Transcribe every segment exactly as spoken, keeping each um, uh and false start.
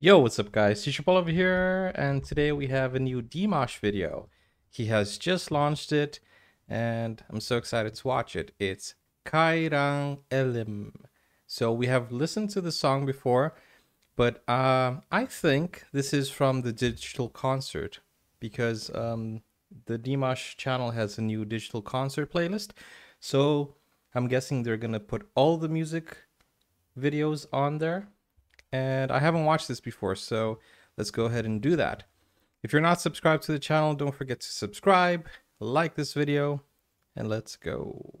Yo, what's up guys, Teacher Paul over here, and today we have a new Dimash video. He has just launched it and I'm so excited to watch it. It's Qairan Elim. So we have listened to the song before, but uh, I think this is from the digital concert because um, the Dimash channel has a new digital concert playlist. So I'm guessing they're gonna put all the music videos on there. And I haven't watched this before, so let's go ahead and do that. If you're not subscribed to the channel, don't forget to subscribe, like this video, and let's go.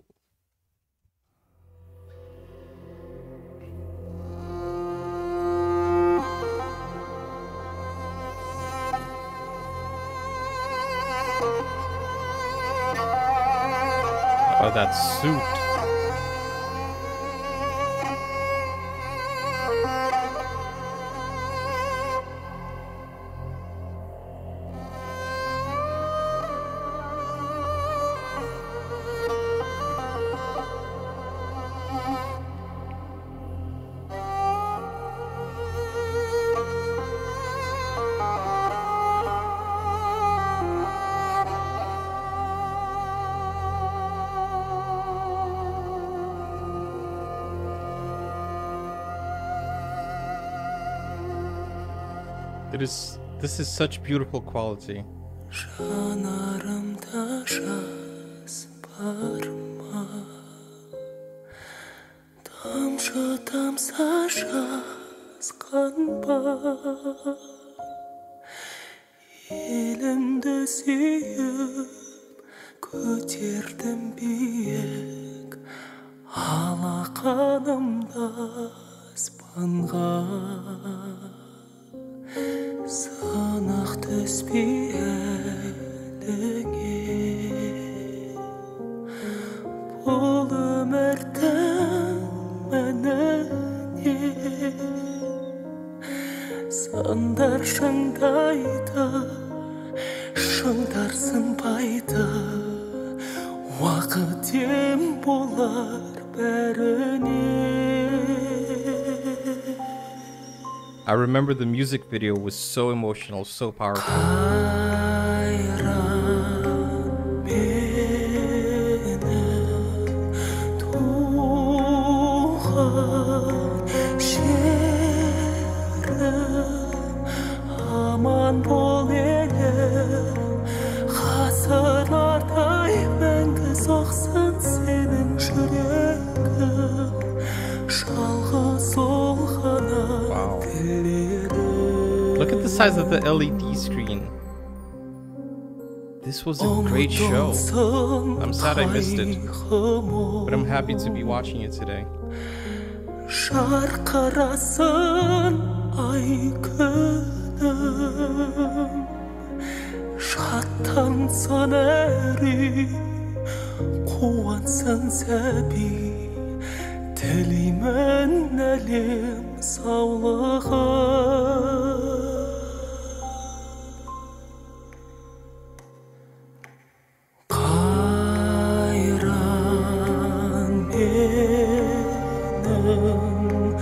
Oh, that suit. It is, this is such beautiful quality. Санах төспей әліңе бұл өмірдің мәніне сандар шыңдайды шыңдарсын байды уақыт ем болар бәріне. I remember the music video was so emotional, so powerful. Wow. Look at the size of the L E D screen. This was a great show. I'm sad I missed it, but I'm happy to be watching it today. Тілеймін әлем саулығы. Қайран менің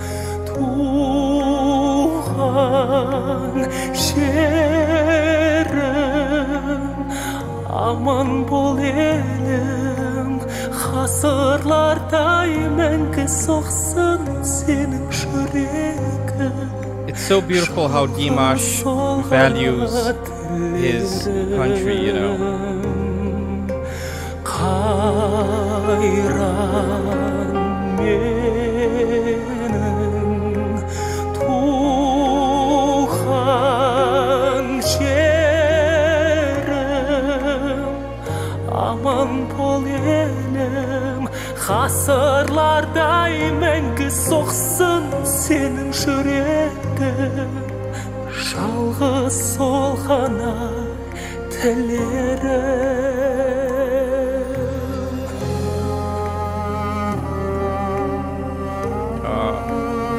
туған жерім, аман бол елім, ғасырлардай мәңгі соқсын сенің жүрегі. It's so beautiful how Dimash values his country, you know. Қайран менің туған жерім, аман бол елім, ғасырлардай мәңгі соқсын сенің жүрегің, жалғыз сол ғана тілерім.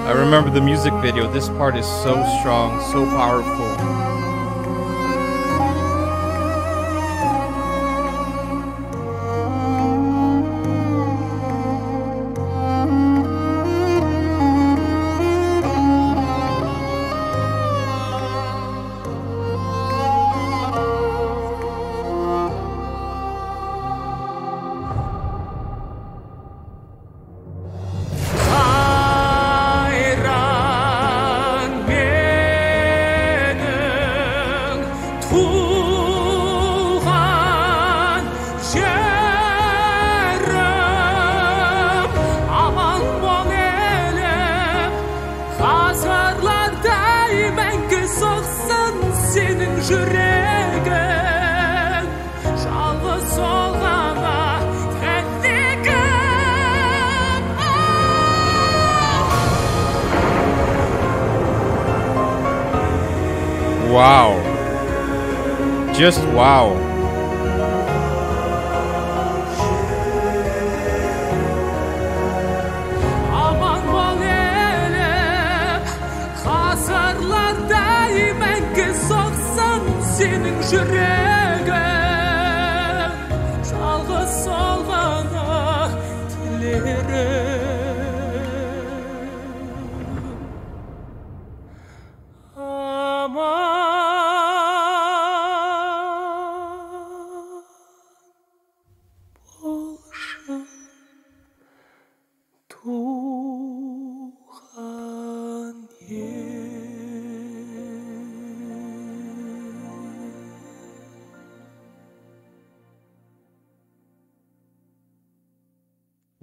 I remember the music video. This part is so strong, so powerful. Жүрегім жалғыз сол ғана тәттігім. Wow. Just wow.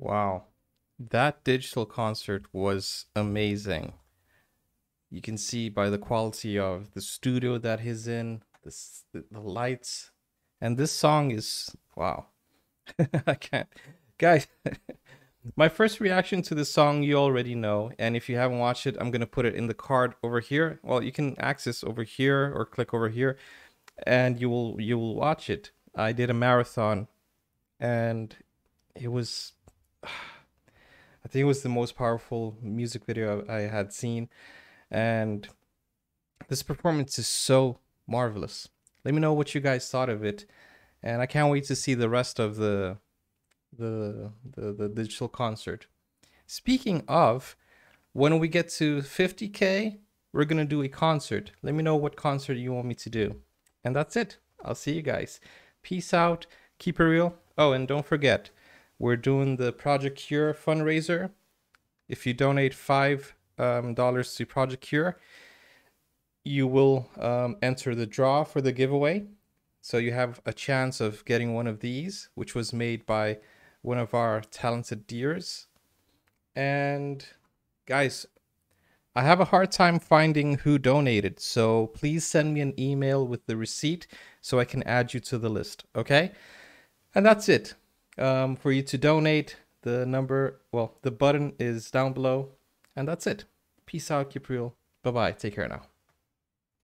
Wow, that digital concert was amazing. You can see by the quality of the studio that he's in, this, the, the lights, and this song is wow. I can't, guys. My first reaction to this song you already know, and if you haven't watched it, I'm gonna put it in the card over here. Well, you can access over here or click over here, and you will you will watch it. I did a marathon, and it was. I think it was the most powerful music video I had seen, and this performance is so marvelous. Let me know what you guys thought of it, and I can't wait to see the rest of the the the, the digital concert. Speaking of, when we get to fifty K, we're gonna do a concert. Let me know what concert you want me to do, and that's it. I'll see you guys. Peace out. Keep it real. Oh, and don't forget, we're doing the Project Cure fundraiser. If you donate five dollars um, to Project Cure, you will um, enter the draw for the giveaway. So you have a chance of getting one of these, which was made by one of our talented dears. And guys, I have a hard time finding who donated. So please send me an email with the receipt so I can add you to the list, okay? And that's it. Um, for you to donate, the number, well, the button is down below, and that's it. Peace out, Kapriel. Bye-bye. Take care now.